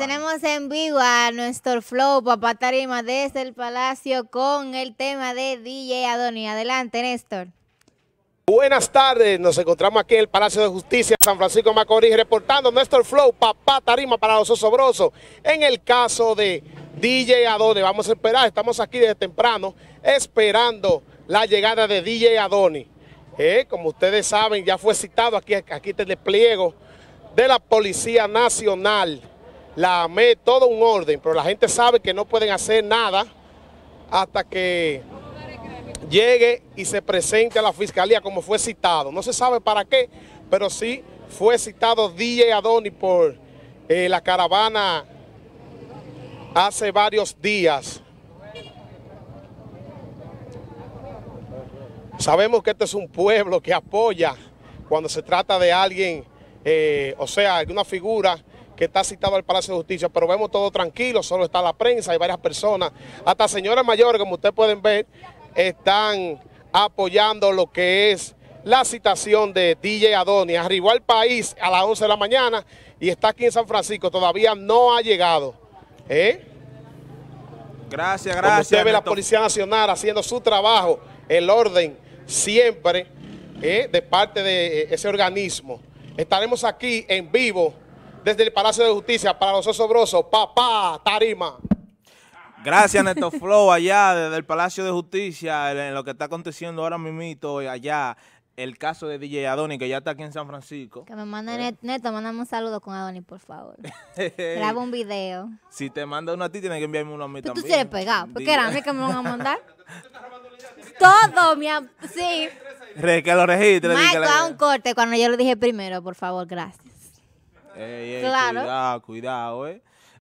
Tenemos en vivo a nuestro Flow, Papá Tarima, desde el Palacio con el tema de DJ Adonis. Adelante, Néstor. Buenas tardes, nos encontramos aquí en el Palacio de Justicia de San Francisco Macorís, reportando Néstor Flow, Papá Tarima para los osobrosos, en el caso de DJ Adonis. Vamos a esperar, estamos aquí desde temprano, esperando la llegada de DJ Adonis. Como ustedes saben, ya fue citado aquí este despliego de la Policía Nacional. La AME, todo un orden, pero la gente sabe que no pueden hacer nada hasta que llegue y se presente a la fiscalía como fue citado. No se sabe para qué, pero sí fue citado DJ Adonis por la caravana hace varios días. Sabemos que este es un pueblo que apoya cuando se trata de alguien, alguna figura que está citado al Palacio de Justicia, pero vemos todo tranquilo, solo está la prensa y varias personas, hasta señoras mayores, como ustedes pueden ver, están apoyando lo que es la citación de DJ Adonis. Arribó al país a las 11 de la mañana y está aquí en San Francisco, todavía no ha llegado. Gracias. Como usted ve, la Policía Nacional haciendo su trabajo, el orden siempre de parte de ese organismo. Estaremos aquí en vivo desde el Palacio de Justicia para los osobrosos, Papá Tarima. Gracias, Neto Flow, allá desde el Palacio de Justicia, en lo que está aconteciendo ahora mismo allá, el caso de DJ Adonis, que ya está aquí en San Francisco. Que me manda Neto, mandame un saludo con Adonis, por favor. Graba un video. Si te manda uno a ti, tienes que enviarme uno a mí también. Tú eres pegado, porque era a mí que me lo van a mandar. Todo, sí. Que lo registre. Michael, a un corte cuando yo lo dije primero, por favor, gracias. Claro. Cuidado, cuidado,